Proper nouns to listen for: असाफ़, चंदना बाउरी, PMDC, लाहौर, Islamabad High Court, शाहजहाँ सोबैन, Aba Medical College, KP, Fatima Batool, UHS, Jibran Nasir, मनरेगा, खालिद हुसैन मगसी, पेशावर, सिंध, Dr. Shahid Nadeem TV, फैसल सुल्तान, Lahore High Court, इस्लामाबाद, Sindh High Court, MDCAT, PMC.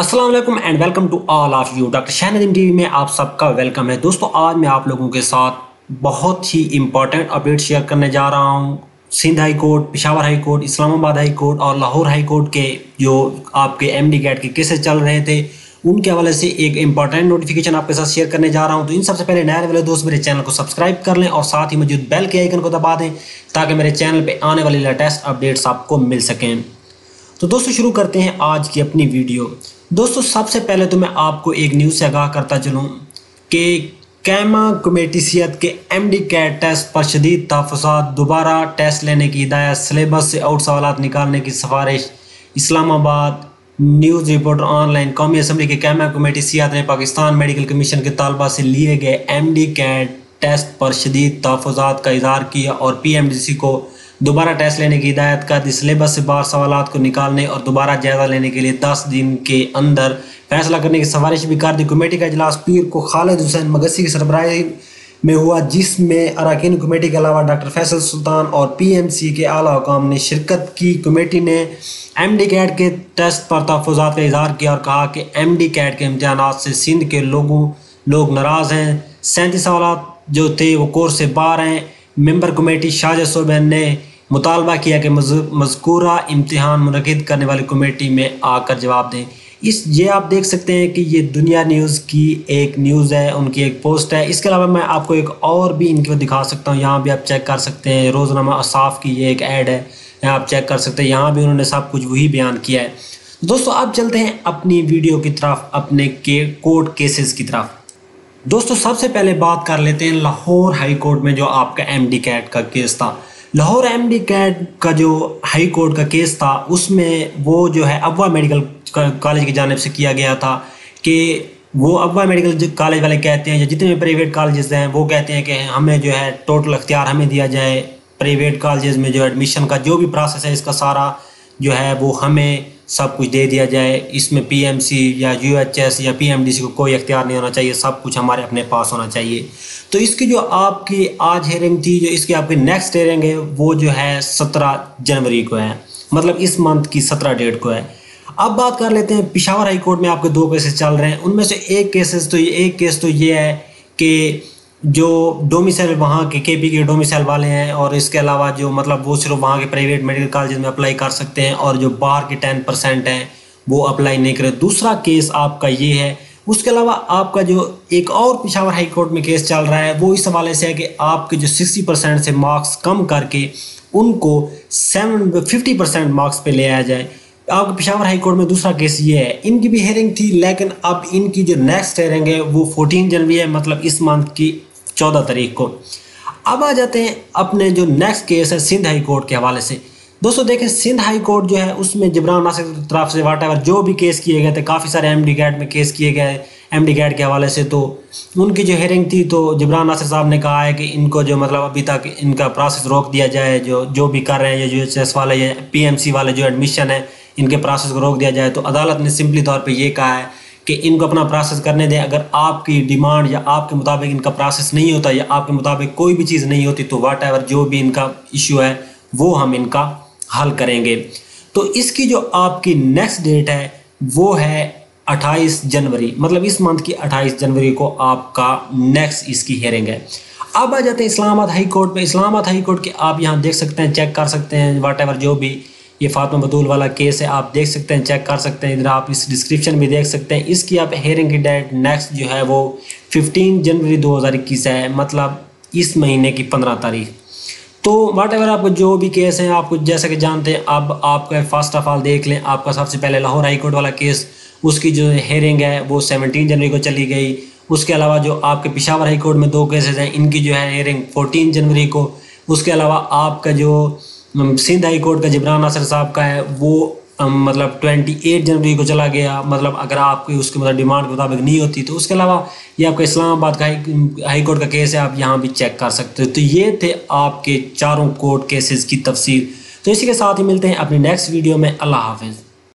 अस्सलाम वालेकुम and welcome to all of you. Doctor Shahid Nadeem TV में आप सबका वेलकम है। दोस्तों, आज मैं आप लोगों के साथ बहुत ही इम्पॉर्टेंट अपडेट शेयर करने जा रहा हूं। सिंध high court, पेशावर high court, इस्लामाबाद high court और लाहौर हाई कोर्ट के जो आपके एमडी गैट के केसेस चल रहे थे, उनके हवाले से एक इंपॉर्टेंट नोटिफिकेशन आपके साथ शेयर करने जा रहा हूं। तो इन सबसे पहले नए वाले दोस्त मेरे चैनल को सब्सक्राइब कर लें और साथ ही मौजूद बेल के आइकन को दबा दें ताकि मेरे चैनल पर आने वाले लेटेस्ट अपडेट्स आपको मिल सकें। तो दोस्तों, शुरू करते हैं आज की अपनी वीडियो। दोस्तों, सबसे पहले तो मैं आपको एक न्यूज़ से आगाह करता चलूँ कि कैमा कमेटीसियत के MDCAT टेस्ट पर शदीद तहफ़्फ़ुज़ात, दोबारा टेस्ट लेने की हिदायत, सिलेबस से आउट सवालात निकालने की सिफारिश। इस्लामाबाद न्यूज़ रिपोर्टर ऑनलाइन, कौमी असम्बली के कैमा कमेटीसियत ने पाकिस्तान मेडिकल कमीशन के तालबा से लिए गए MDCAT टेस्ट पर शदीद तहफ़्फ़ुज़ात का इज़हार किया और PMDC को दोबारा टेस्ट लेने की हिदायत का दी, सिलेबस से बाहर सवालात को निकालने और दोबारा जायज़ा लेने के लिए 10 दिन के अंदर फैसला करने की सिफारिश भी कर दी। कमेटी का इजलास पीर को खालिद हुसैन मगसी की सरबराही में हुआ, जिसमें अरकान कमेटी के अलावा डॉक्टर फैसल सुल्तान और PMC के आला हुकाम ने शिरकत की। कमेटी ने MDCAT के टेस्ट पर तहफ़्फ़ुज़ात का इजहार किया और कहा कि MDCAT के इम्तहानात से सिंध के लोग नाराज़ हैं। 37 सवाल जो थे वो कोर्स से बाहर हैं। मेंबर कमेटी शाहजहाँ सोबैन ने मुतालबा किया कि मज़कूरा इम्तहान मुनक़िद करने वाली कमेटी में आकर जवाब दें। ये आप देख सकते हैं कि ये दुनिया न्यूज़ की एक न्यूज़ है, उनकी एक पोस्ट है। इसके अलावा मैं आपको एक और भी इनकी दिखा सकता हूँ, यहाँ भी आप चेक कर सकते हैं। रोज़नामा असाफ़ की ये एक ऐड है, यहाँ आप चेक कर सकते हैं, यहाँ भी उन्होंने सब कुछ वही बयान किया है। दोस्तों, अब चलते हैं अपनी वीडियो की तरफ, अपने कोर्ट केसेस की तरफ। दोस्तों, सबसे पहले बात कर लेते हैं लाहौर हाई कोर्ट में जो आपका MDCAT का केस था। लाहौर MDCAT का जो हाई कोर्ट का केस था, उसमें वो जो है अबा मेडिकल कॉलेज की जानिब से किया गया था कि वो अबा मेडिकल कॉलेज वाले कहते हैं, जो जितने प्राइवेट कॉलेजेस हैं वो कहते हैं कि हमें जो है टोटल अख्तियार हमें दिया जाए, प्राइवेट कॉलेजेस में जो एडमिशन का जो भी प्रोसेस है इसका सारा जो है वो हमें सब कुछ दे दिया जाए। इसमें PMC या UHS या PMDC को कोई अख्तियार नहीं होना चाहिए, सब कुछ हमारे अपने पास होना चाहिए। तो इसकी जो आपकी आज हेयरिंग थी, जो इसकी आपकी नेक्स्ट हेयरिंग है वो जो है 17 जनवरी को है, मतलब इस मंथ की 17 डेट को है। अब बात कर लेते हैं पेशावर हाई कोर्ट में आपके 2 केसेस चल रहे हैं। उनमें से एक केस तो ये है कि जो डोमिसाइल वहाँ के KP के डोमिसाइल वाले हैं, और इसके अलावा जो मतलब वो सिर्फ वहाँ के प्राइवेट मेडिकल कॉलेज में अप्लाई कर सकते हैं और जो बाहर के 10% हैं वो अप्लाई नहीं करें। दूसरा केस आपका ये है। उसके अलावा आपका जो एक और पेशावर हाई कोर्ट में केस चल रहा है वो इस हवाले से है कि आपके जो 60% से मार्क्स कम करके उनको 50% मार्क्स पर ले आया जाए। आपके पेशावर हाई कोर्ट में दूसरा केस ये है। इनकी भी हेयरिंग थी, लेकिन अब इनकी जो नेक्स्ट हेयरिंग है वो 14 जनवरी है, मतलब इस मंथ की 14 तारीख को। अब आ जाते हैं अपने जो नेक्स्ट केस है सिंध हाई कोर्ट के हवाले से। दोस्तों देखें, सिंध हाई कोर्ट जो है उसमें जिब्रान नासिर की तरफ से वाटेवर जो भी केस किए गए थे, काफ़ी सारे MDCAT में केस किए गए MDCAT के हवाले से, तो उनकी जो हेयरिंग थी तो जिब्रान नासिर साहब ने कहा है कि इनको जो मतलब अभी तक इनका प्रोसेस रोक दिया जाए, जो भी कर रहे हैं ये UHS वाले या PMC वाले जो एडमिशन है इनके प्रोसेस को रोक दिया जाए। तो अदालत ने सिंपली तौर पर यह कहा है कि इनको अपना प्रोसेस करने दें, अगर आपकी डिमांड या आपके मुताबिक इनका प्रोसेस नहीं होता या आपके मुताबिक कोई भी चीज़ नहीं होती तो व्हाटएवर जो भी इनका इशू है वो हम इनका हल करेंगे। तो इसकी जो आपकी नेक्स्ट डेट है वो है 28 जनवरी, मतलब इस मंथ की 28 जनवरी को आपका नेक्स्ट इसकी हेयरिंग है। अब आ जाते हैं इस्लामाबाद हाई कोर्ट में। इस्लामाबाद हाई कोर्ट के आप यहाँ देख सकते हैं, चेक कर सकते हैं व्हाटएवर जो भी ये फातिमा बतूल वाला केस है, आप देख सकते हैं, चेक कर सकते हैं, इधर आप इस डिस्क्रिप्शन भी देख सकते हैं। इसकी आप हेयरिंग की डेट नेक्स्ट जो है वो 15 जनवरी 2021 है, मतलब इस महीने की 15 तारीख। तो व्हाटएवर आपको जो भी केस हैं आपको जैसा कि जानते हैं, अब आपका फर्स्ट ऑफ ऑल देख लें, आपका सबसे पहले लाहौर हाई कोर्ट वाला केस, उसकी जो हेयरिंग है वो 17 जनवरी को चली गई। उसके अलावा जो आपके पेशावर हाई कोर्ट में 2 केसेज हैं, इनकी जो है हेयरिंग 14 जनवरी को। उसके अलावा आपका जो सिंध हाई कोर्ट का जिब्रान नासिर साहब का है वो मतलब 28 जनवरी को चला गया, मतलब अगर आपकी उसके मतलब डिमांड के मुताबिक नहीं होती तो। उसके अलावा ये आपका इस्लामाबाद का हाई कोर्ट का केस है, आप यहाँ भी चेक कर सकते हो। तो ये थे आपके चारों कोर्ट केसेस की तफसील। तो इसी के साथ ही मिलते हैं अपनी नेक्स्ट वीडियो में। अल्लाह हाफिज़।